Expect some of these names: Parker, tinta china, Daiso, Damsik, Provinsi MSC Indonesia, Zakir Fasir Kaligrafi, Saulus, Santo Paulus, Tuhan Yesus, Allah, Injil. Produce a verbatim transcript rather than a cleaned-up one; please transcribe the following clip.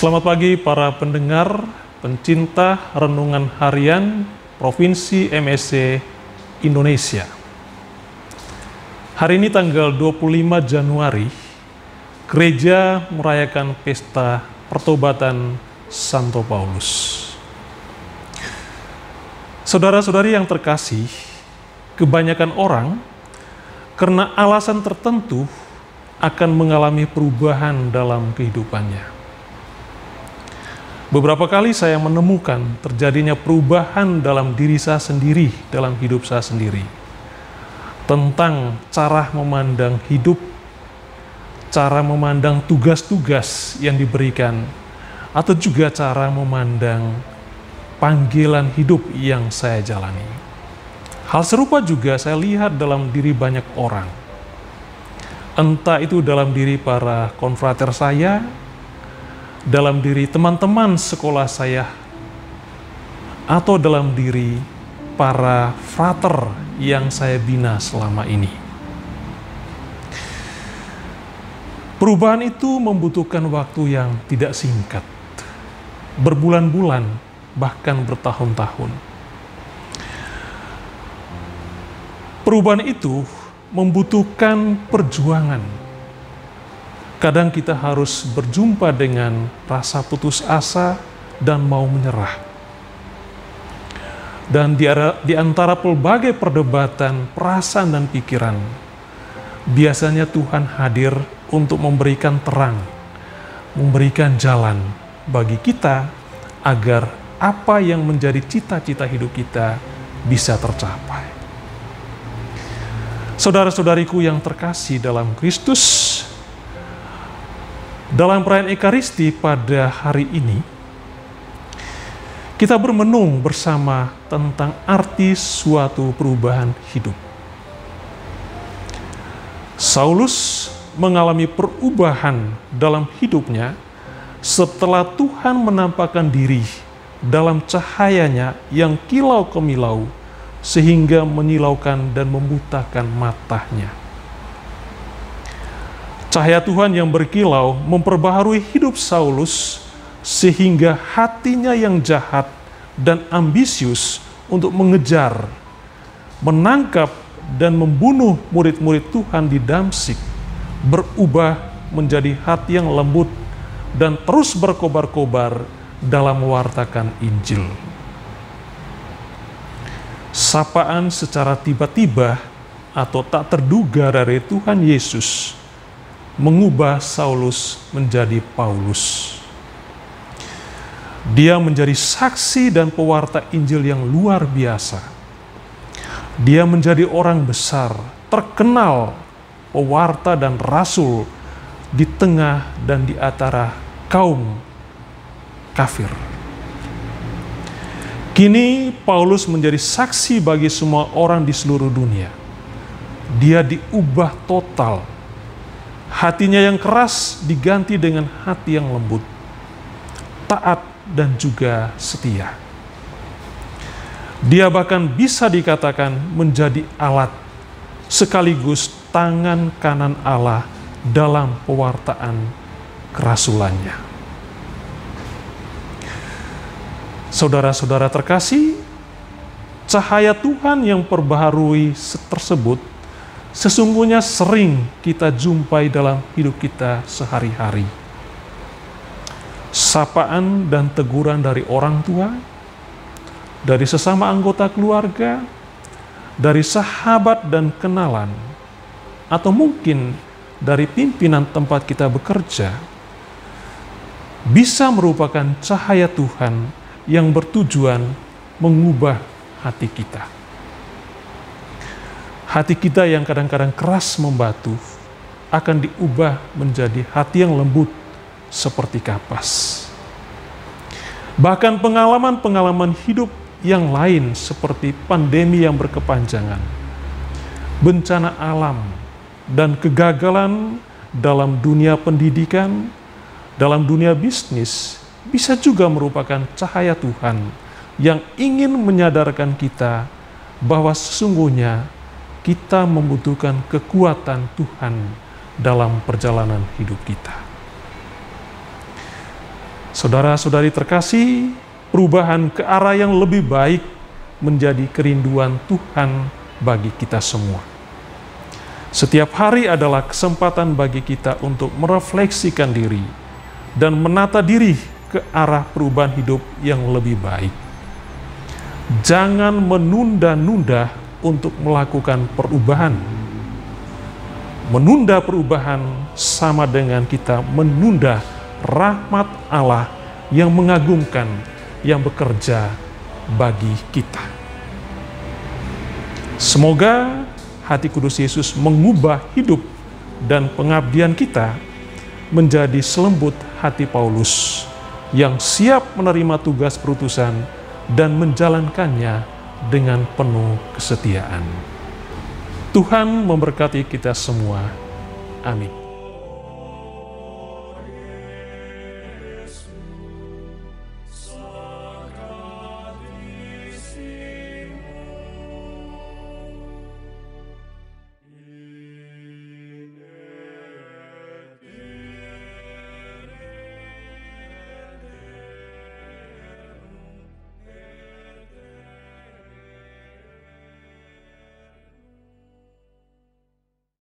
Selamat pagi para pendengar, pencinta Renungan Harian Provinsi M S C Indonesia. Hari ini tanggal dua puluh lima Januari, gereja merayakan pesta pertobatan Santo Paulus. Saudara-saudari yang terkasih, kebanyakan orang karena alasan tertentu akan mengalami perubahan dalam kehidupannya. Beberapa kali saya menemukan terjadinya perubahan dalam diri saya sendiri, dalam hidup saya sendiri. Tentang cara memandang hidup, cara memandang tugas-tugas yang diberikan, atau juga cara memandang panggilan hidup yang saya jalani. Hal serupa juga saya lihat dalam diri banyak orang. Entah itu dalam diri para konfrater saya, dalam diri teman-teman sekolah saya, atau dalam diri para frater yang saya bina selama ini. Perubahan itu membutuhkan waktu yang tidak singkat, berbulan-bulan, bahkan bertahun-tahun. Perubahan itu membutuhkan perjuangan. Kadang kita harus berjumpa dengan rasa putus asa dan mau menyerah. Dan di, di antara pelbagai perdebatan, perasaan, dan pikiran, biasanya Tuhan hadir untuk memberikan terang, memberikan jalan bagi kita agar apa yang menjadi cita-cita hidup kita bisa tercapai. Saudara-saudariku yang terkasih dalam Kristus, dalam perayaan Ekaristi pada hari ini, kita bermenung bersama tentang arti suatu perubahan hidup. Saulus mengalami perubahan dalam hidupnya setelah Tuhan menampakkan diri dalam cahayanya yang kilau kemilau sehingga menyilaukan dan membutakan matanya. Cahaya Tuhan yang berkilau memperbaharui hidup Saulus sehingga hatinya yang jahat dan ambisius untuk mengejar, menangkap, dan membunuh murid-murid Tuhan di Damsik berubah menjadi hati yang lembut dan terus berkobar-kobar dalam mewartakan Injil. Sapaan secara tiba-tiba atau tak terduga dari Tuhan Yesus mengubah Saulus menjadi Paulus. Dia menjadi saksi dan pewarta Injil yang luar biasa. Dia menjadi orang besar, terkenal, pewarta dan rasul di tengah dan di antara kaum kafir. Kini Paulus menjadi saksi bagi semua orang di seluruh dunia. Dia diubah total. Hatinya yang keras diganti dengan hati yang lembut, taat, dan juga setia. Dia bahkan bisa dikatakan menjadi alat sekaligus tangan kanan Allah dalam pewartaan kerasulannya. Saudara-saudara terkasih, cahaya Tuhan yang perbaharui tersebut sesungguhnya sering kita jumpai dalam hidup kita sehari-hari. Sapaan dan teguran dari orang tua, dari sesama anggota keluarga, dari sahabat dan kenalan, atau mungkin dari pimpinan tempat kita bekerja, bisa merupakan cahaya Tuhan yang bertujuan mengubah hati kita. Hati kita yang kadang-kadang keras membatu akan diubah menjadi hati yang lembut seperti kapas. Bahkan pengalaman-pengalaman hidup yang lain seperti pandemi yang berkepanjangan, bencana alam, dan kegagalan dalam dunia pendidikan, dalam dunia bisnis, bisa juga merupakan cahaya Tuhan yang ingin menyadarkan kita bahwa sesungguhnya kita membutuhkan kekuatan Tuhan dalam perjalanan hidup kita. Saudara-saudari terkasih, perubahan ke arah yang lebih baik menjadi kerinduan Tuhan bagi kita semua. Setiap hari adalah kesempatan bagi kita untuk merefleksikan diri dan menata diri ke arah perubahan hidup yang lebih baik. Jangan menunda-nunda untuk melakukan perubahan. Menunda perubahan sama dengan kita menunda rahmat Allah yang mengagumkan, yang bekerja bagi kita. Semoga hati kudus Yesus mengubah hidup dan pengabdian kita menjadi selembut hati Paulus yang siap menerima tugas perutusan dan menjalankannya dengan penuh kesetiaan. Tuhan memberkati kita semua. Amin.